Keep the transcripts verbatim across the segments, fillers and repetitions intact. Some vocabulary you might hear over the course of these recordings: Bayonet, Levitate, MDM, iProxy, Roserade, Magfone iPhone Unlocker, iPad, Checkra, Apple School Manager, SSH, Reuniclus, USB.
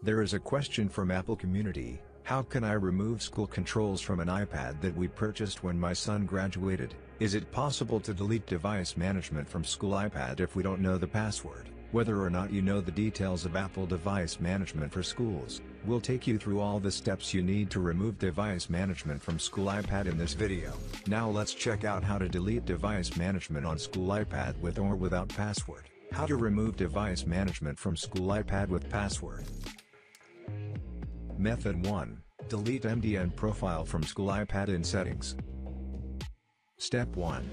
There is a question from Apple community: how can I remove school controls from an iPad that we purchased when my son graduated? Is it possible to delete device management from school iPad if we don't know the password? Whether or not you know the details of Apple device management for schools, we'll take you through all the steps you need to remove device management from school iPad in this video. Now let's check out how to delete device management on school iPad with or without password. How to remove device management from school iPad with password. Method one. Delete M D M profile from school iPad in settings. Step one.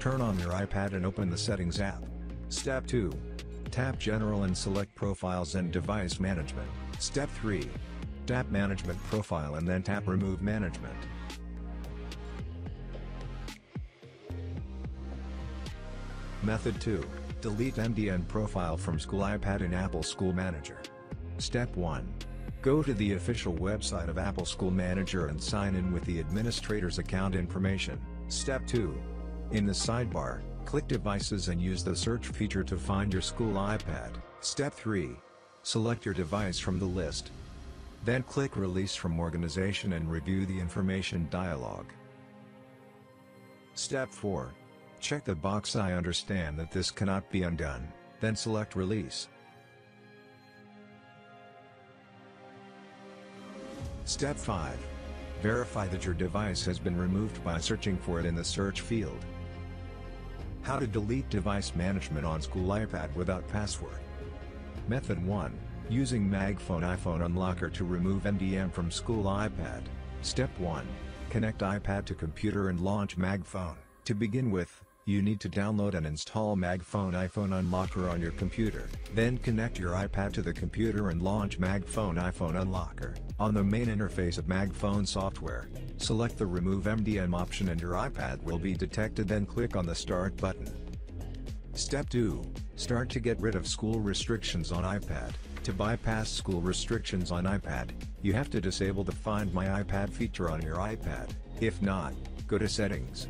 Turn on your iPad and open the settings app. Step two. Tap General and select Profiles and Device Management. Step three. Tap Management Profile and then tap Remove Management. Method two. Delete M D M Profile from School iPad in Apple School Manager. Step one. Go to the official website of Apple School Manager and sign in with the administrator's account information. Step two. In the sidebar, click Devices and use the search feature to find your school iPad. Step three. Select your device from the list. Then click Release from Organization and review the information dialog. Step four. Check the box "I understand that this cannot be undone," then select Release. Step five. Verify that your device has been removed by searching for it in the search field. How to delete device management on school iPad without password. Method one. Using Magfone iPhone Unlocker to remove M D M from school iPad. Step one. Connect iPad to computer and launch Magfone. To begin with, you need to download and install Magfone iPhone Unlocker on your computer. Then connect your iPad to the computer and launch Magfone iPhone Unlocker. On the main interface of Magfone software, select the Remove M D M option and your iPad will be detected, then click on the Start button. Step two. Start to get rid of school restrictions on iPad. To bypass school restrictions on iPad, you have to disable the Find My iPad feature on your iPad. If not, go to Settings.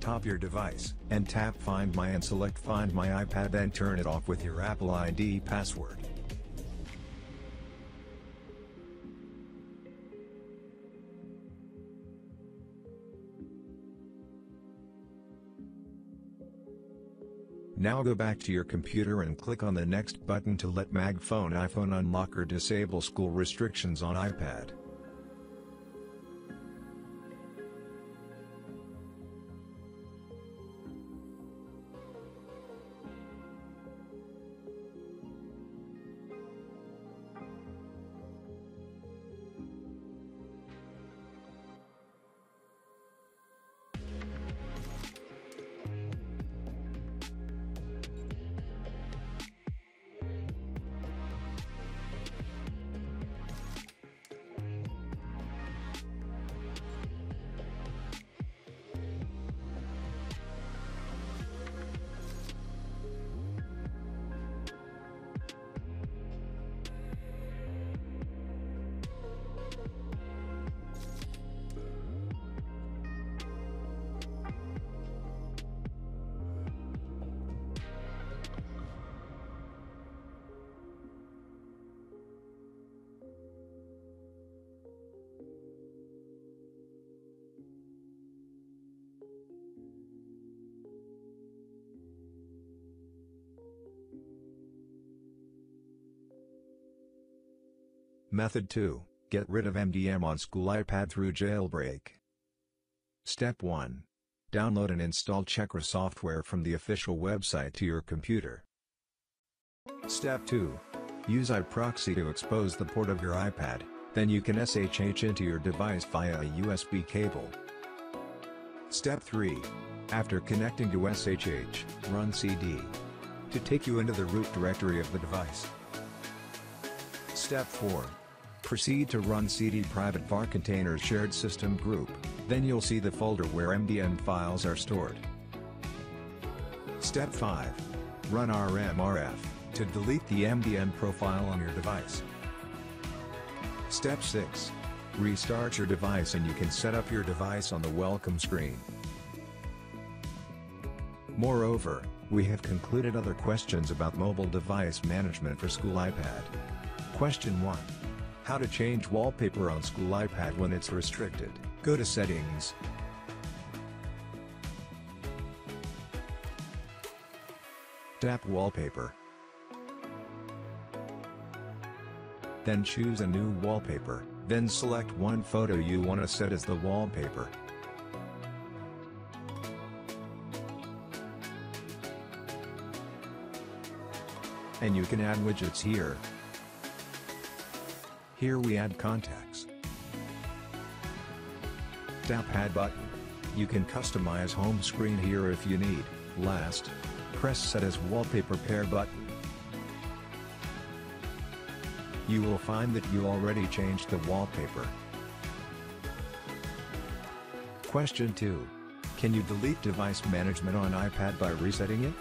Tap your device and tap Find My and select Find My iPad, then turn it off with your Apple I D password. Now go back to your computer and click on the Next button to let Magfone iPhone Unlocker disable school restrictions on iPad. Method two. Get rid of M D M on school iPad through jailbreak. Step one. Download and install Checkra software from the official website to your computer. Step two. Use iProxy to expose the port of your iPad, then you can S H H into your device via a U S B cable. Step three. After connecting to S H H, run C D to take you into the root directory of the device. Step four. Proceed to run C D private var container shared system group, then you'll see the folder where M D M files are stored. Step five. Run R M R F to delete the M D M profile on your device. Step six. Restart your device and you can set up your device on the welcome screen. Moreover, We have concluded other questions about mobile device management for school iPad. Question one. How to change wallpaper on school iPad when it's restricted. Go to Settings. Tap Wallpaper. Then choose a new wallpaper, then select one photo you want to set as the wallpaper. And you can add widgets here. Here we add contacts. Tap Add button. You can customize home screen here if you need. Last, press Set as Wallpaper Pair button. You will find that you already changed the wallpaper. Question two. Can you delete device management on iPad by resetting it?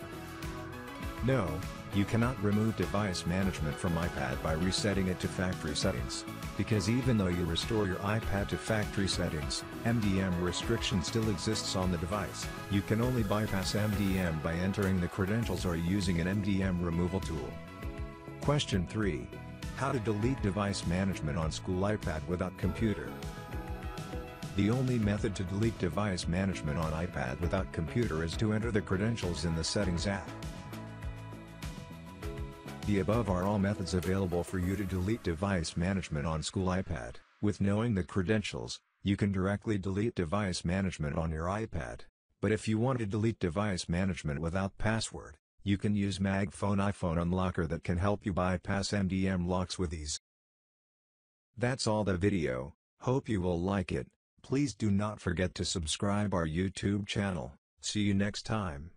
No, you cannot remove device management from iPad by resetting it to factory settings, because even though you restore your iPad to factory settings, M D M restriction still exists on the device. You can only bypass M D M by entering the credentials or using an M D M removal tool. Question three. How to delete device management on school iPad without computer. The only method to delete device management on iPad without computer is to enter the credentials in the Settings app. The above are all methods available for you to delete device management on school iPad. With knowing the credentials, you can directly delete device management on your iPad. But if you want to delete device management without password, you can use Magfone iPhone Unlocker that can help you bypass M D M locks with ease. That's all the video. Hope you will like it. Please do not forget to subscribe our YouTube channel. See you next time.